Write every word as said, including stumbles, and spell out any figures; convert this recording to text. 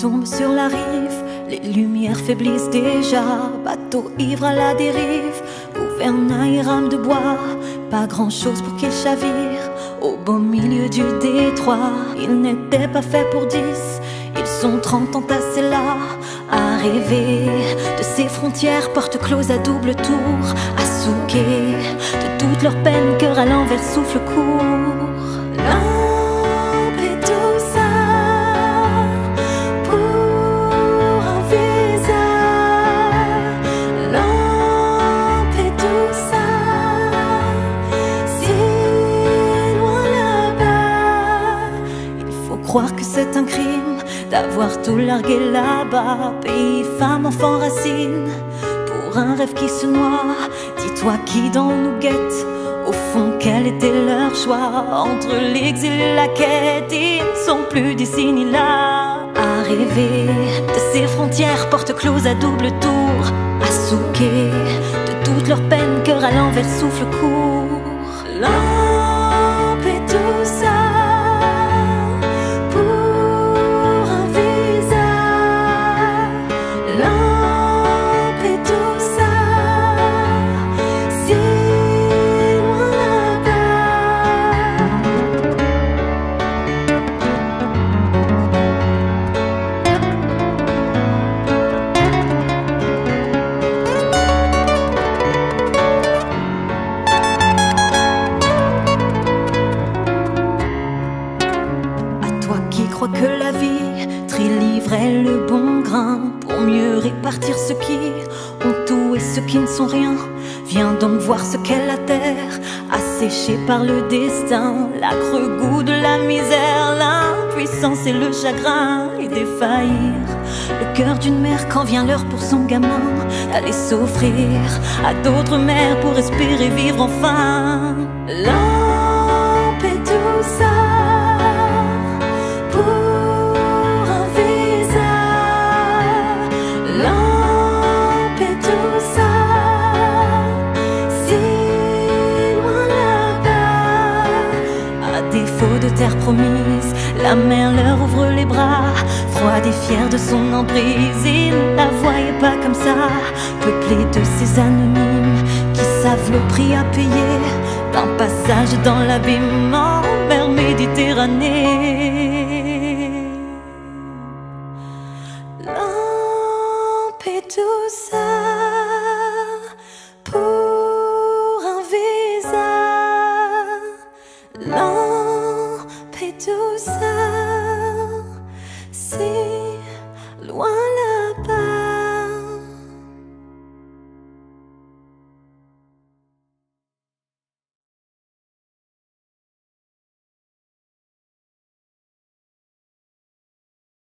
tombe sur la rive, les lumières faiblissent déjà. Bateau ivre à la dérive, gouvernail rame de bois, pas grand chose pour qu'il chavire. Au beau milieu du détroit, ils n'étaient pas faits pour dix, ils sont trente entassés là, à rêver de ces frontières, portes closes à double tour, à souquer de toutes leurs peines, cœur à l'envers, souffle court. Croire que c'est un crime d'avoir tout largué là-bas, pays, femme, enfant, racine, pour un rêve qui se noie. Dis-toi qui dans nous guette, au fond quel était leur choix, entre l'exil et la quête, ils ne sont plus d'ici ni là. À rêver de ces frontières, portes closes à double tour, à souquer de toutes leurs peines, cœur à l'envers, souffle court. Lampedusa. Que la vie délivrait le bon grain pour mieux répartir ceux qui ont tout et ceux qui ne sont rien. Viens donc voir ce qu'est la terre, asséchée par le destin, l'âcre goût de la misère, l'impuissance et le chagrin, et défaillir le cœur d'une mère quand vient l'heure pour son gamin d'aller s'offrir à d'autres mères pour espérer vivre enfin. Lampedusa. Terre promise, la mer leur ouvre les bras, froide et fière de son emprise. Ils ne la voyaient pas comme ça, peuplée de ces anonymes qui savent le prix à payer d'un passage dans l'abîme en mer Méditerranée. Lampedusa, pour un visa. Lampedusa. Tout ça, si loin.